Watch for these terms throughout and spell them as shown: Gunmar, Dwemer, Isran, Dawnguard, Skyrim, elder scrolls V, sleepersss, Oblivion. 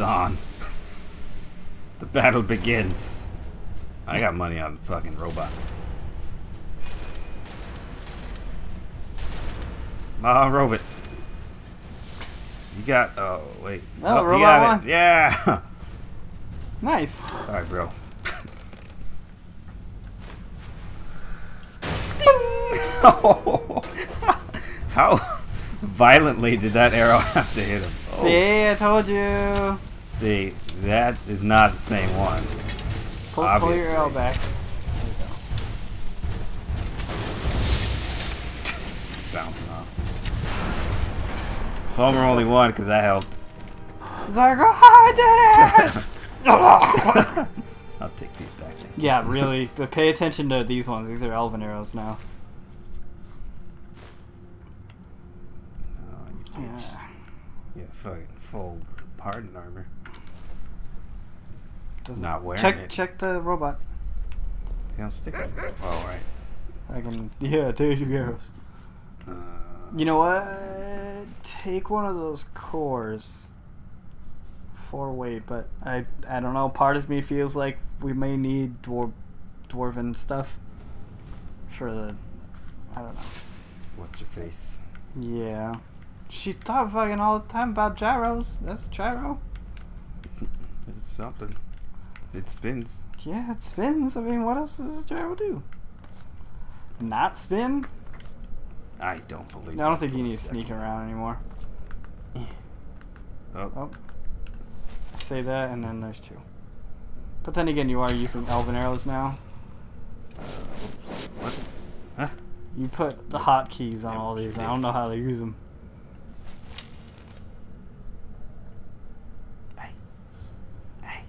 it's on. The battle begins. I got money on the fucking robot. My robot. You got... Oh, wait. Oh, robot you got one. It. Yeah. Nice. Sorry, bro. How violently did that arrow have to hit him? Oh. See, I told you. See, that is not the same one. Pull your arrow back. There you go. It's bouncing off. Foamer only one because that helped. He's like, oh, I did it! I'll take these back. Yeah, really. But pay attention to these ones. These are elven arrows now. Oh, you bitch. Yeah, fucking full hardened armor. Doesn't not wearing check, it. Check the robot. They don't stick on it. Oh, right. I can... Yeah, take your arrows. You know what? Take one of those cores for weight, but I don't know. Part of me feels like we may need dwarven stuff for the... I don't know. What's her face? Yeah. She talked fucking all the time about gyros. That's gyro. It's something. It spins. Yeah, it spins. I mean, what else does this gyro do? Not spin? I don't believe. No, I don't think you need to sneak around anymore. Oh. Oh. Say that, and then there's two. But then again, you are using elven arrows now. Oops. What? Huh? You put the hotkeys on all these. I don't know how to use them. Hey. Hey.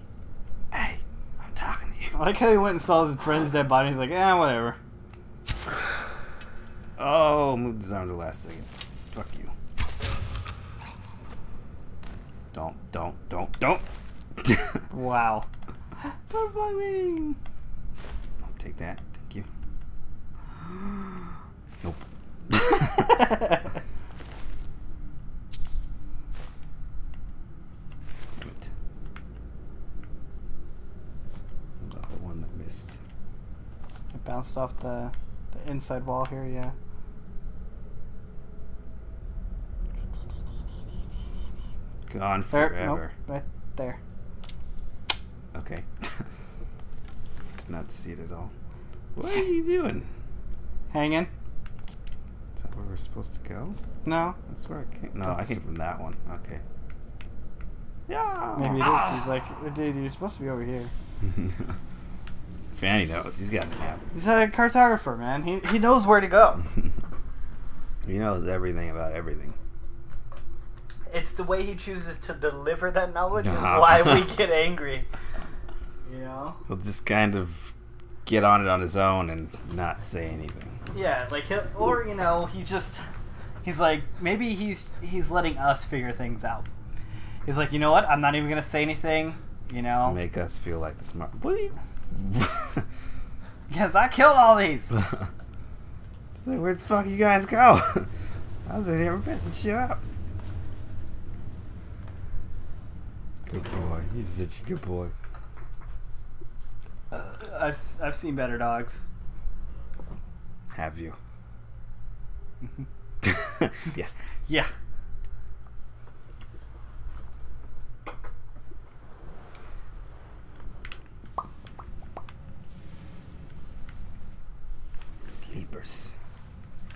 Hey. I'm talking to you. I like how he went and saw his friend's dead body. He's like, eh, whatever. Oh, moved his arm to the last second. Fuck you. Don't. Wow. Butterfly wing! I'll take that. Thank you. Nope. Damn it. I'm about the one that missed. It bounced off the inside wall here, yeah. Gone forever. Nope, right there. Okay. Did not see it at all. What are you doing? Hanging. Is that where we're supposed to go? No. That's where I came. No, I came from that one. Okay. Yeah. Maybe it is. He's like, dude, you're supposed to be over here. Fanny knows. He's got an app. He's a cartographer, man. He knows where to go. He knows everything about everything. It's the way he chooses to deliver that knowledge is why we get angry. You know? He'll just kind of get on it on his own and not say anything. Yeah, like he'll, or you know, he's like maybe he's letting us figure things out. He's like, you know what? I'm not even gonna say anything. You know, make us feel like the smart. Because I killed all these. It's like, where the fuck you guys go? I was in here messing shit up. Good boy. He's such a good boy. I've seen better dogs. Have you? Yes. Yeah. Sleepers.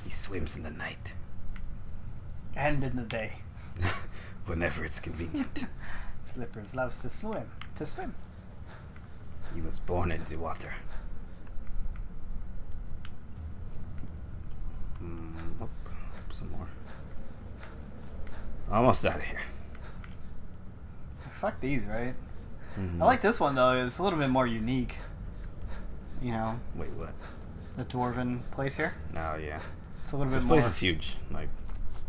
He swims in the night. And in the day. Whenever it's convenient. Slippers loves to swim. He was born into water. Up some more. Almost out of here. Fuck these, right? Mm-hmm. I like this one though. It's a little bit more unique. You know. Wait, what? The dwarven place here. Oh yeah. It's a little bit more. This place is huge. Like,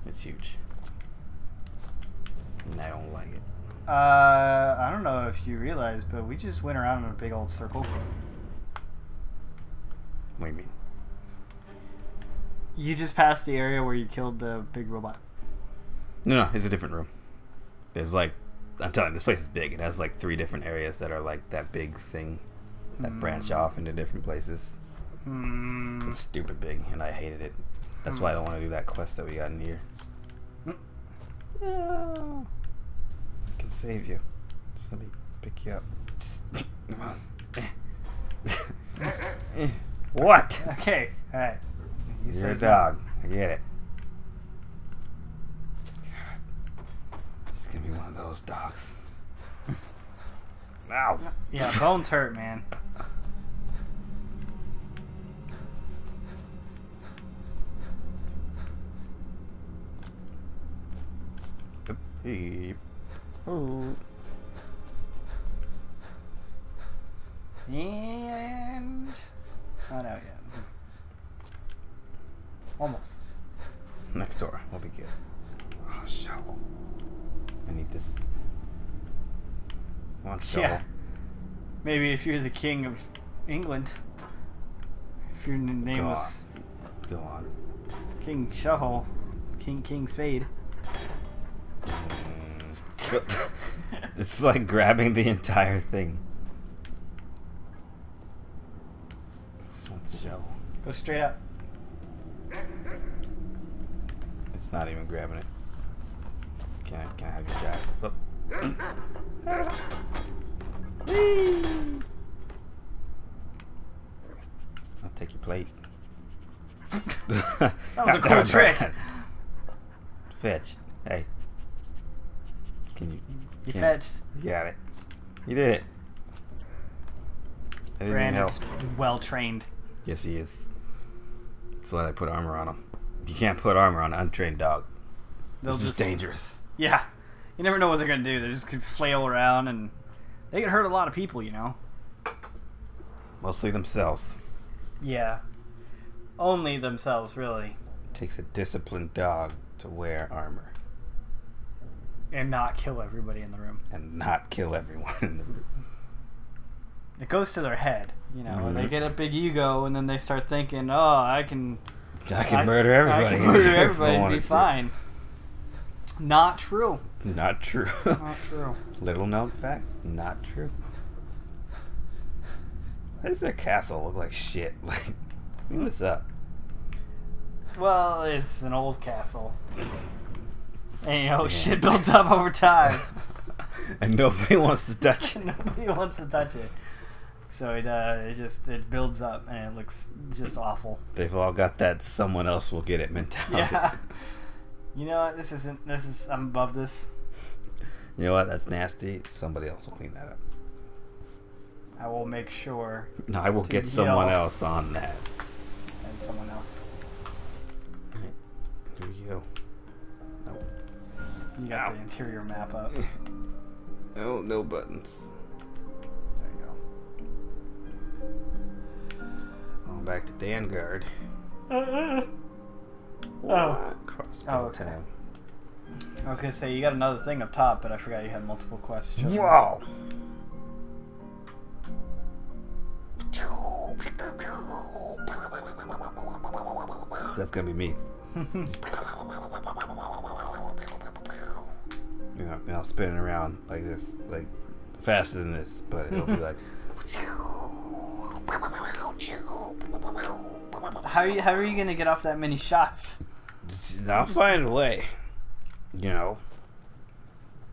it's huge. And I don't like it. I don't know if you realize, but we just went around in a big old circle. What do you mean? You just passed the area where you killed the big robot. No, it's a different room. There's like I'm telling you, this place is big. It has like 3 different areas that are like that big thing that branch off into different places. It's stupid big, and I hated it. That's why I don't want to do that quest that we got in here. No. I can save you. Just let me pick you up. Just, come on. What? Okay, alright. You're a dog. I get it. God. This is gonna be one of those dogs. Ow. Yeah, bones hurt, man. Oh. And oh no, yeah, almost. Next door, we'll be good. Oh, shovel. I need this. One shovel. Yeah. Maybe if you're the king of England, if your name was go on, King Shovel, King Spade. It's like grabbing the entire thing. I just want the shovel. Go straight up. It's not even grabbing it. Can I have your jack? Oh. I'll take your plate. That was a cool trick. Fetch. Hey. Can you? You fetched. You got it. You did it. Brand is well trained. Yes, he is. That's why I put armor on him. You can't put armor on an untrained dog. This is dangerous. Yeah, you never know what they're gonna do. They just could flail around, and they could hurt a lot of people. You know. Mostly themselves. Yeah. Only themselves, really. It takes a disciplined dog to wear armor. And not kill everybody in the room. And not kill everyone in the room. It goes to their head, you know. Mm-hmm. They get a big ego, and then they start thinking, "Oh, I can murder everybody. I can murder everybody and be fine." Not true. Not true. Not true. Little known fact. Not true. Why does that castle look like shit? Like, clean this up. Well, it's an old castle. And you know, shit builds up over time. And nobody wants to touch it. Nobody wants to touch it. So it builds up and it looks just awful. They've all got that someone else will get it mentality. Yeah. You know what? This is I'm above this. You know what? That's nasty. Somebody else will clean that up. I will make sure. No, I will get someone else on that. And someone else. All right. Here we go. You got the interior map up. Oh, no buttons. There you go. Going back to Dawnguard. Oh. Crossbow Town. I was gonna say you got another thing up top, but I forgot you had multiple quests. Wow. That's gonna be me. You know, and I'll spin it around like this, like faster than this, but it'll be like. How are you gonna get off that many shots? I'll find a way. You know.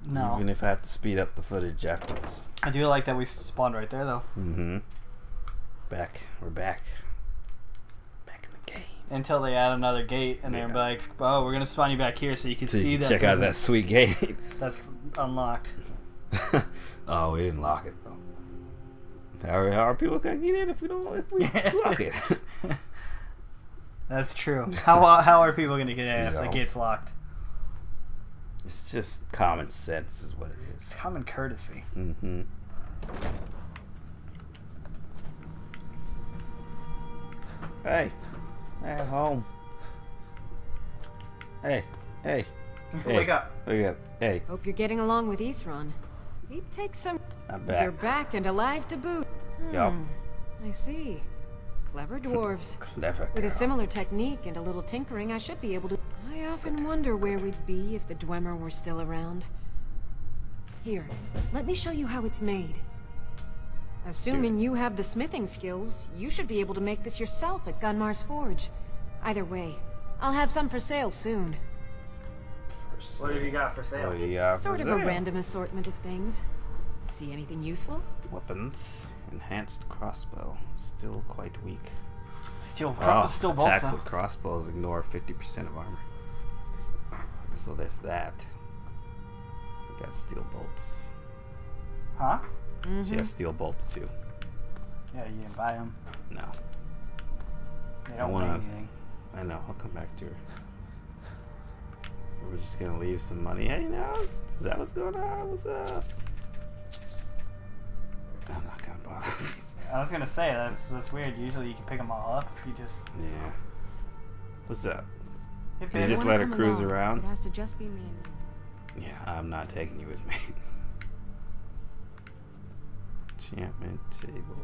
No. Even if I have to speed up the footage afterwards. I do like that we spawned right there, though. Mm-hmm. Back. We're back. Until they add another gate, and they're like, "Oh, we're gonna spawn you back here, so you can see that." Check out that sweet gate. That's unlocked. Oh, we didn't lock it though. How are people gonna get in if we don't? If we lock it? That's true. How are people gonna get in if the gate's locked? It's just common sense, is what it is. Common courtesy. Mm-hmm. Hey. At home. Hey, hey, hey. Wake up. Wake up. Hey. Hope you're getting along with Isran. He takes some. I'm back. You're back and alive to boot. Yup. I see. Clever dwarves. Clever girl. With a similar technique and a little tinkering, I should be able to. I often wonder where we'd be if the Dwemer were still around. Here, let me show you how it's made. Assuming you have the smithing skills, you should be able to make this yourself at Gunmar's Forge. Either way, I'll have some for sale soon. What have you got for sale? It's sort of a random assortment of things. See anything useful? Weapons. Enhanced crossbow. Still quite weak. Still attacks balsa. With crossbows ignore 50% of armor. So there's that. We got steel bolts. Huh? Mm-hmm. She has steel bolts too. Yeah, you didn't buy them. No. They don't want anything. I know. I'll come back to her. We're just gonna leave some money. Hey, you know, is that what's going on? What's up? I'm not gonna bother. I was gonna say that's weird. Usually you can pick them all up if you just. Yeah. What's up? Hey, you just let her cruise around. It has to just be me. Yeah, I'm not taking you with me. Enchantment table.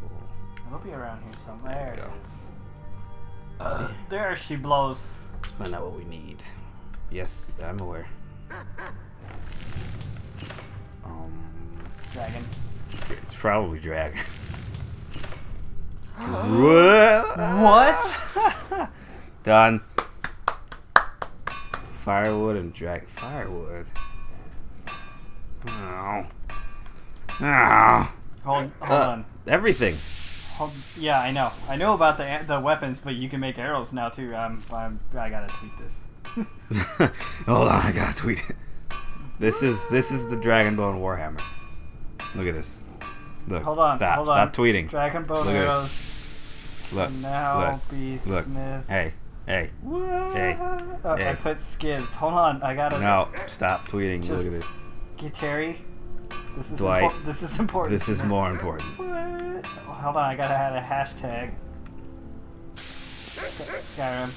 It'll be around here somewhere. There it is. There she blows. Let's find out what we need. Yes, I'm aware. Dragon. It's probably dragon. What? Done. Firewood and dragon. Firewood. Oh. Oh. Hold on. Everything. Yeah, I know. I know about the weapons, but you can make arrows now too. I gotta tweet this. Hold on, I gotta tweet it. This is the Dragonbone Warhammer. Look at this. Look. Hold on. Stop tweeting. Dragonbone arrows. Look. Now be smith. Look. Hey. What? Hey. Oh, hey. I put skid. Hold on, I gotta. No, stop tweeting. Just look at this. Get Terry. This is important. This is more important. What? Oh, hold on, I gotta add a hashtag. Skyrim.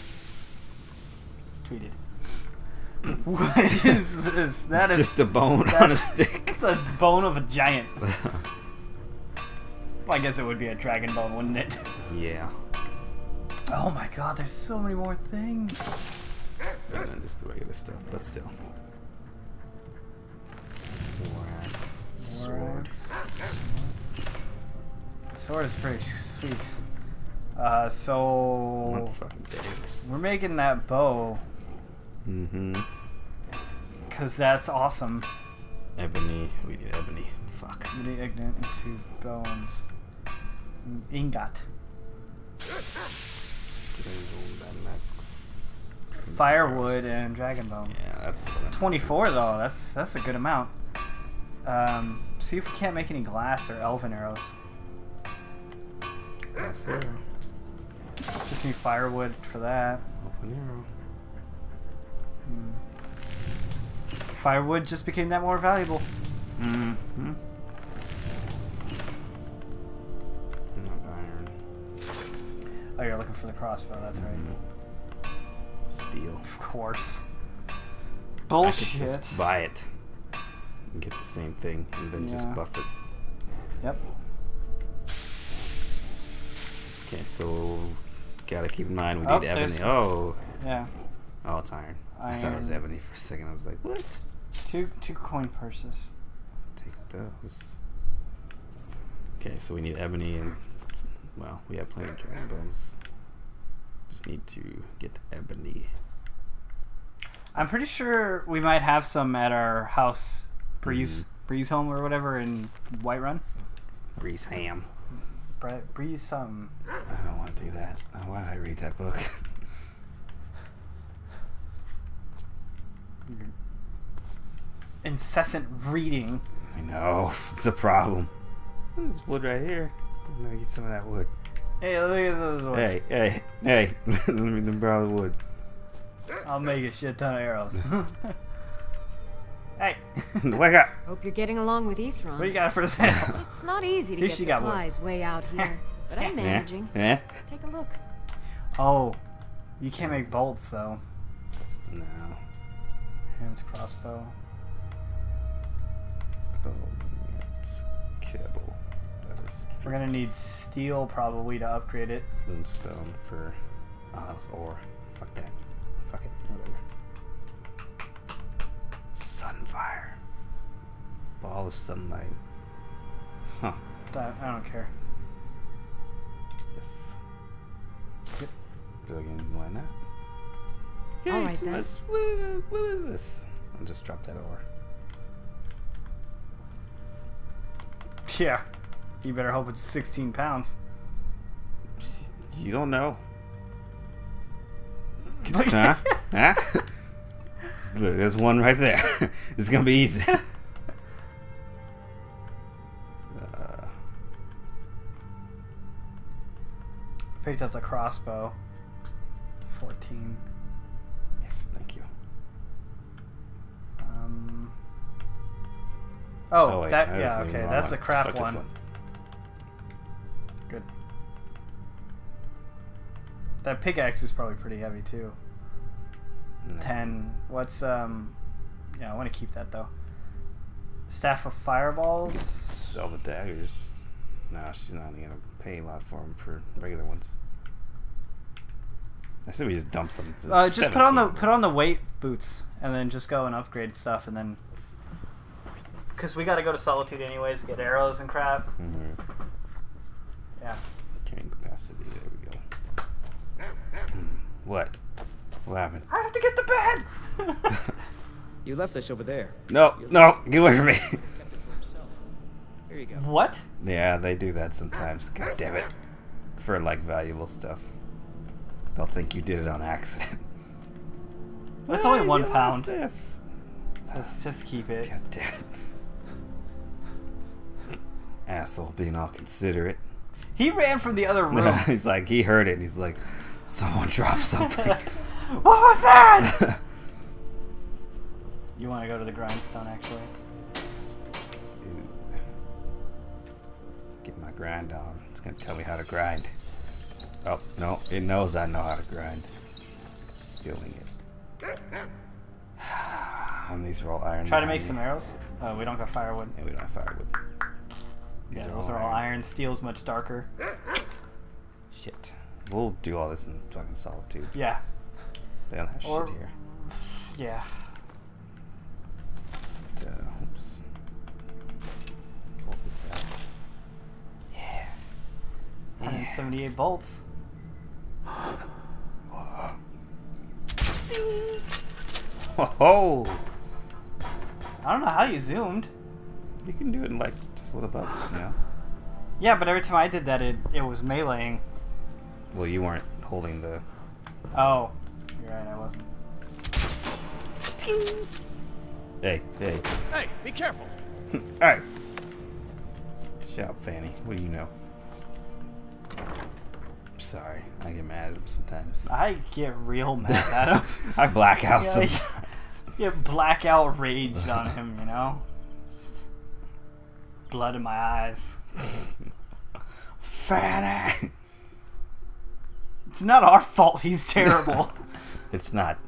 Tweeted. What is this? That is just a bone on a stick. It's a bone of a giant. Well, I guess it would be a dragon bone, wouldn't it? Yeah. Oh my God! There's so many more things. And then just the regular stuff, but still. Sword is pretty sweet. So we're making that bow. Mm-hmm. Cause that's awesome. Ebony, we need ebony. Fuck. We need ignite and two bones. Ingot. Firewood and dragon bone. Yeah, that's 24 though. That's a good amount. See if we can't make any glass or elven arrows. Glass arrow. Just need firewood for that. Elven arrow. Firewood just became that more valuable. Mm-hmm. Not iron. Oh, you're looking for the crossbow, that's right. Steel. Of course. Bullshit. I could just buy it. And get the same thing and then just buff it. Yep. Okay, so gotta keep in mind we need ebony. Oh. Yeah. Oh, it's iron. I thought it was ebony for a second. I was like, what? Two coin purses. Take those. Okay, so we need ebony and well, we have plenty of dragon bones. Just need to get ebony. I'm pretty sure we might have some at our house. Breeze home or whatever in Whiterun. Breeze ham. Breeze some. I don't want to do that. Why did I read that book? Incessant reading. I know. It's a problem. There's wood right here. Let me get some of that wood. Hey, let me get some of the wood. Hey. Let me borrow the wood. I'll make a shit ton of arrows. Hey, wake up! Hope you're getting along with Isran. What do you got for sale? It's not easy to get supplies way out here, but I'm managing. Yeah. Take a look. Oh, you can't make bolts though. No. Hands crossbow. Kettle. We're gonna need steel probably to upgrade it. And stone for. Oh, that was ore. Fuck that. Fuck it. Whatever. Sunfire. ball of sunlight. Huh. I don't care. Yes. Yep. Do again, why not? Yeah, all right, then. What is this? I'll just drop that ore. Yeah. You better hope it's 16 pounds. You don't know. Huh? Huh? Look, there's one right there. It's gonna be easy. Picked up the crossbow. 14. Yes, thank you. Oh, wait, that, yeah, okay, that's a crap one. Good. That pickaxe is probably pretty heavy, too. No. 10. What's, yeah, I want to keep that, though. Staff of Fireballs? Sell the daggers. No, she's not going to pay a lot for them for regular ones. I said we just dump them. Just put on the weight boots, and then just go and upgrade stuff, and then... Because we got to go to Solitude anyways, get arrows and crap. Mm-hmm. Yeah. Carrying capacity, there we go. What? What happened? I have to get to bed! You left this over there. No, no, get away from me. Here you go. What? Yeah, they do that sometimes. God damn it. For, like, valuable stuff. They'll think you did it on accident. That's only 1 pound. Yes. Let's just keep it. God damn it. Asshole being all considerate. He ran from the other room. He's like, he heard it and he's like, someone dropped something. What was that? You want to go to the grindstone, actually? Dude. Get my grind on. It's going to tell me how to grind. Oh, no. It knows I know how to grind. Stealing it. And these are all iron. Try to make some arrows. We don't got firewood. Yeah, we don't have firewood. These arrows are all iron. Steel's much darker. Shit. We'll do all this in fucking Solitude. Yeah. They don't have shit here. Yeah. But, oops. Pull this out. Yeah. 178 bolts. Ho-ho! I don't know how you zoomed. You can do it in, like, just with a button, you know? Yeah, but every time I did that, it was meleeing. Well, you weren't holding the... Oh. You're right, I wasn't. Ting. Hey, hey. Hey, be careful! Alright. Shut up, Fanny. What do you know? I'm sorry. I get mad at him sometimes. I get real mad at him. I black out sometimes. You get blackout rage on him, you know? Blood in my eyes. Fanny! It's not our fault he's terrible. It's not.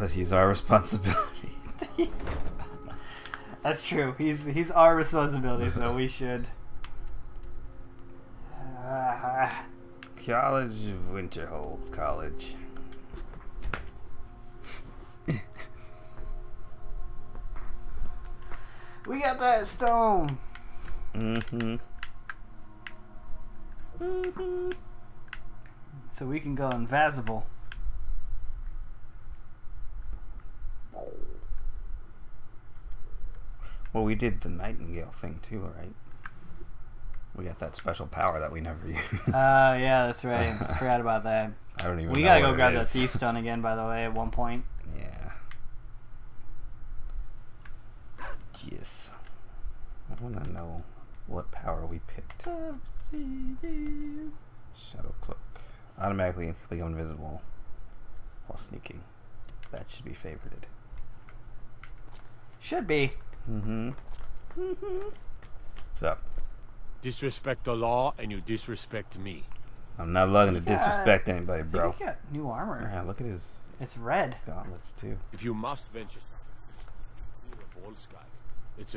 But he's our responsibility. That's true. He's our responsibility, so we should. College of Winterhold College. We got that stone. Mm-hmm. Mm-hmm. So we can go invisible. Well, we did the nightingale thing too, right? We got that special power that we never used. Oh, yeah, that's right. I forgot about that. I don't even know. We gotta go grab that thief stone again, by the way, at one point. Yeah. Yes. I wanna know what power we picked. Shadow Cloak. Automatically become invisible while sneaking. That should be favorited. Should be. Mm-hmm. Mm-hmm. What's up? Disrespect the law, and you disrespect me. I'm not looking to disrespect anybody, bro. He got new armor. Yeah, look at his. It's red. Gauntlets too. If you must venture, it's a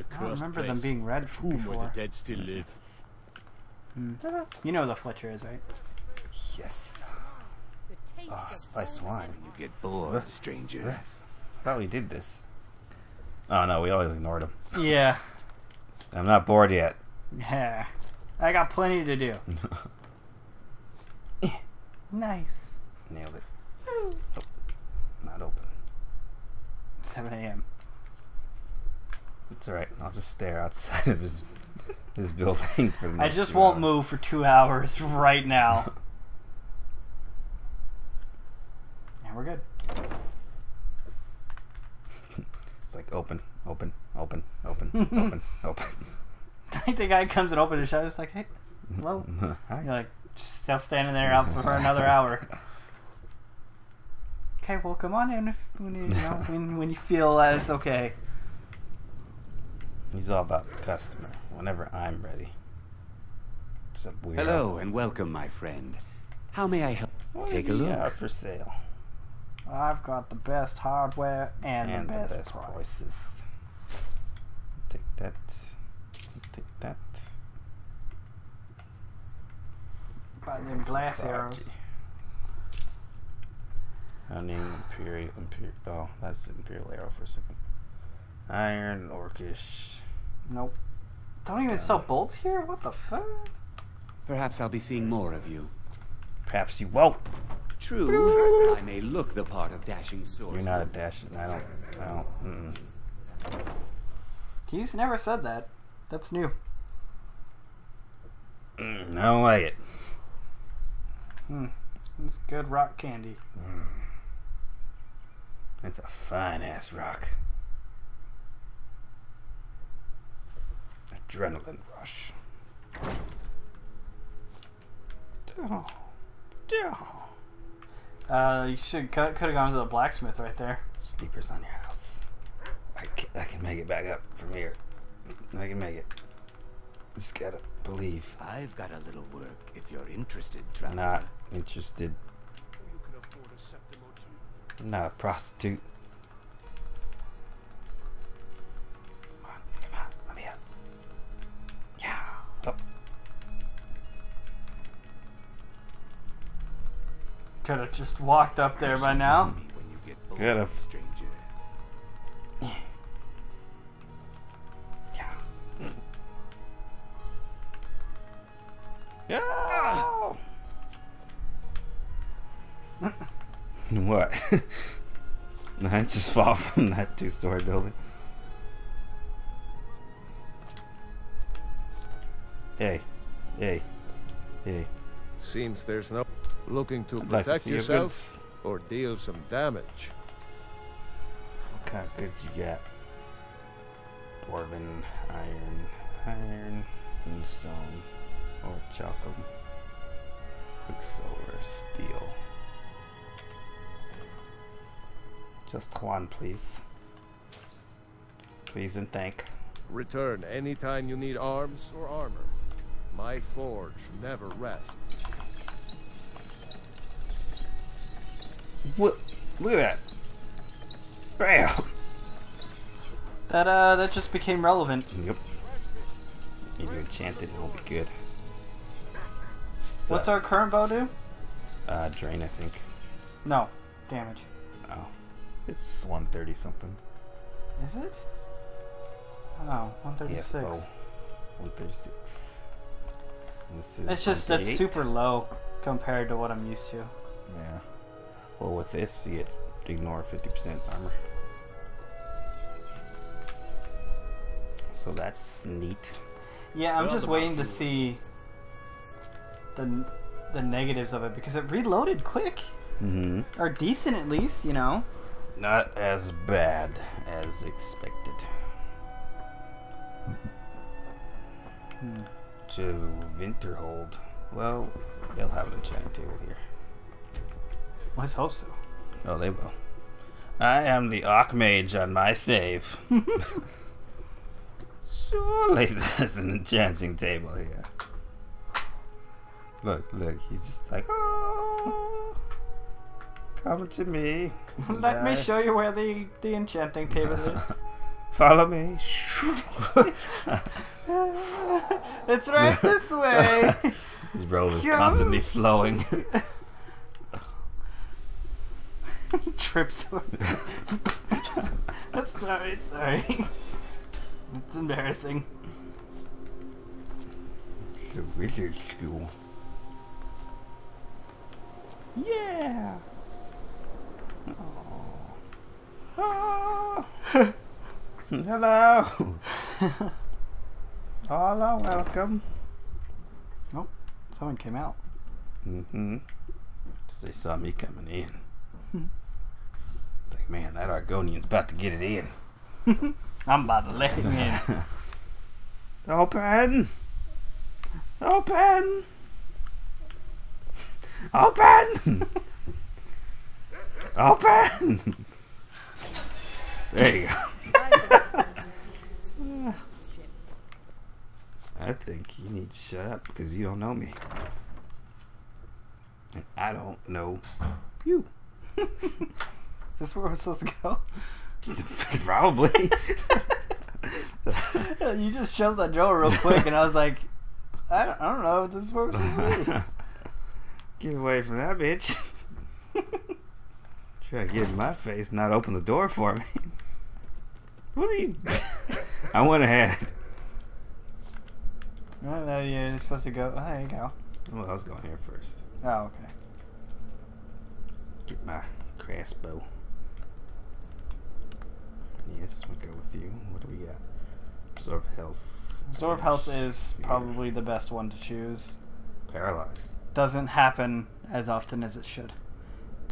cursed place. I don't remember them being red from before. Where the dead still live. Mm. You know who the Fletcher is, right? Yes. Oh, spiced wine. You get bored, stranger. I thought we did this. Oh no, we always ignored him. Yeah. I'm not bored yet. Yeah. I got plenty to do. Nice. Nailed it. Oh, not open. 7 AM. It's alright. I'll just stare outside of his building for the next I just won't move for 2 hours right now. And we're good. It's like open, open, open, open, open, open. I think the guy comes and opens the shop. It's like, hey, hello. Hi. You're like, still standing there out for another hour. Okay, well, come on in if, when you feel that it's okay. He's all about the customer. Whenever I'm ready. It's a weird. Hello and welcome, my friend. How may I help? Take a look. Yeah, for sale. I've got the best hardware and the best prices. Take that. Take that. By them glass arrows. I need imperial. Oh, that's an imperial arrow for a second. Iron orcish. Nope. Don't even sell bolts here? What the fuck? Perhaps I'll be seeing more of you. Perhaps you won't. True. I may look the part of dashing sword. You're not a dashing. I don't. He's never said that. That's new. I don't like it. It's good rock candy. That's a fine ass rock. Adrenaline rush. You could have gone to the blacksmith right there. Sleepers on your house. I can make it back up from here. I can make it. Just gotta believe. I've got a little work if you're interested, traveler. Not interested. You could afford a septum or two. I'm not a prostitute. Come on, come on, let me up. Yeah, up. Could have just walked up there by now. Could have, stranger. Yeah. Oh. What? I just fall from that 2-story building. Hey, hey, hey. Seems there's no looking to protect yourself or deal some damage. What kind of goods you got? Dwarven, iron, and stone. Or chocolate, quicksilver, steel. Just one, please. Please and thank. Return anytime you need arms or armor. My forge never rests. What? Look at that! Bam! That just became relevant. Yep. If you enchant it, it will be good. So, what's our current bow do? Drain, I think. No, damage. Oh, it's 130 something. Is it? Oh, 136. Yes, bow. 136. This is. It's just that's super low compared to what I'm used to. Yeah. Well, with this, you get ignore 50% armor. So that's neat. Yeah, I'm just waiting to see the negatives of it because it reloaded quick, or decent at least, you know. Not as bad as expected. To Winterhold. Well, they'll have an enchanting table here. Let's hope so. Oh, they will. I am the Archmage on my save. Surely there's an enchanting table here. Look, he's just like, oh, come to me. Let me show you where the enchanting table is. Follow me. It's right this way. His robe is constantly flowing. Trips over. I'm sorry, sorry. It's embarrassing. It's a wizard school. Yeah! Oh. Oh. Hello! Hello, welcome. Nope, oh, someone came out. Mm-hmm. Because they saw me coming in. Like, man, that Argonian's about to get it in. I'm about to let him in. Open! Open! Open! Open! There you go. I think you need to shut up because you don't know me. And I don't know you. Is this where we're supposed to go? Probably. You just chose that drill real quick and I was like, I don't know if this is where we're supposed to be. Get away from that bitch. Try to get in my face, not open the door for me. What are you... I went ahead. No, no, you're supposed to go... Oh, there you go. Well, I was going here first. Oh, okay. Get my crossbow. Yes, we'll go with you. What do we got? Absorb health. Absorb health is probably the best one to choose. Paralyzed. Doesn't happen as often as it should.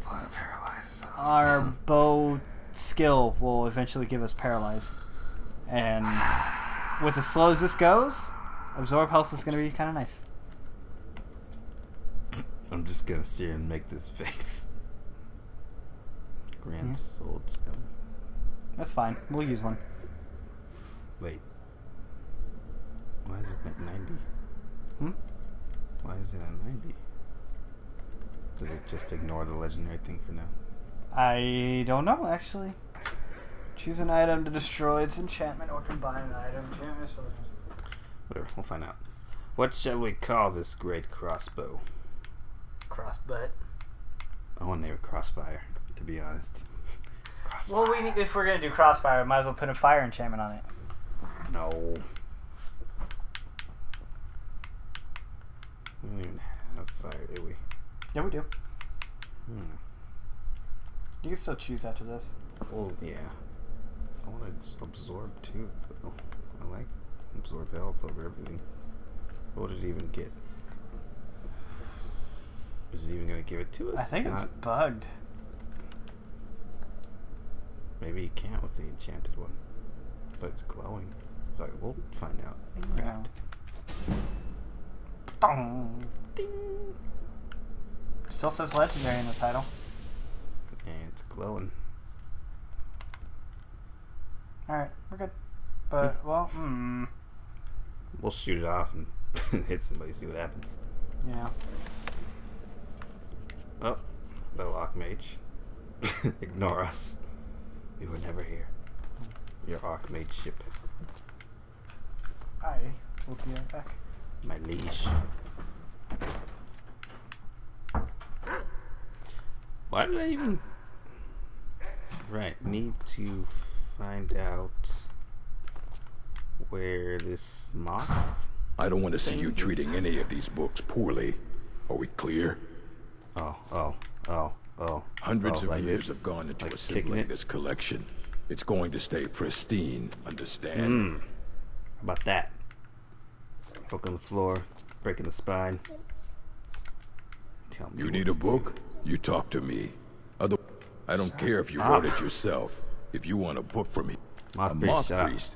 Blood paralyzes us. Our bow skill will eventually give us paralyzed, and with as slow as this goes, absorb health is going to be kind of nice. I'm just going to steer and make this face. Grand Soul Gem. That's fine. We'll use one. Wait. Why is it at 90? Hmm? Why is it at 90? Does it just ignore the legendary thing for now? I don't know, actually. Choose an item to destroy its enchantment or combine an item. Whatever, we'll find out. What shall we call this great crossbow? Crossbutt. I want to name it Crossfire, to be honest. Crossfire. Well, if we're going to do Crossfire, we might as well put a fire enchantment on it. No. We don't even have fire, do we? Yeah, we do. You can still choose after this. Well, yeah. I want to absorb too, though. I like absorb health over everything. What would it even get? Is it even going to give it to us? I think it's bugged. Maybe you can't with the enchanted one. But it's glowing. So we'll find out. Yeah. Ding. Still says legendary in the title. And it's glowing. Alright, we're good. But, well, we'll shoot it off and hit somebody, see what happens. Yeah. Oh, the Lock Mage. Ignore us. We were never here. Your Archmage ship. I will be right back. My leash. Why did I even... Right, need to find out where this moth... I don't want to see you treating any of these books poorly. Are we clear? Oh. Hundreds of years have gone into assembling this collection. It's going to stay pristine, understand? How about that? Book on the floor, breaking the spine. Tell me you need a book? You talk to me. I don't care if you wrote it yourself. If you want a book from me, a moth priest.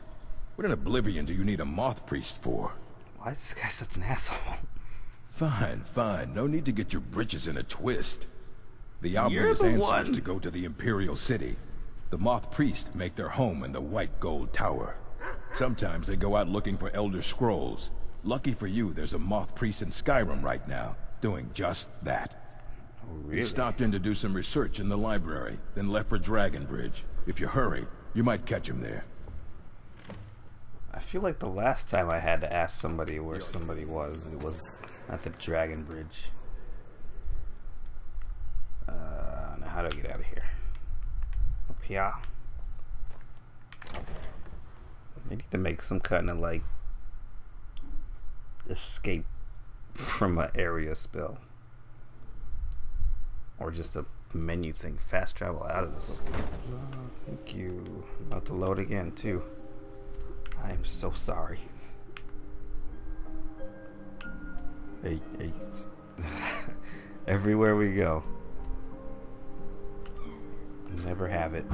What in oblivion do you need a moth priest for? Why is this guy such an asshole? Fine, fine. No need to get your britches in a twist. The Outlander's answer is to go to the Imperial City. The moth priests make their home in the White Gold Tower. Sometimes they go out looking for Elder Scrolls. Lucky for you, there's a moth priest in Skyrim right now, doing just that. Oh, really? He stopped in to do some research in the library, then left for Dragonbridge. If you hurry, you might catch him there. I feel like the last time I had to ask somebody where somebody was, it was at the Dragonbridge. Now how do I get out of here? Up here? They need to make some kind of like escape from an area spell, or just a menu thing. Fast travel out of this. Thank you. About to load again too. I am so sorry. Hey, everywhere we go, never have it.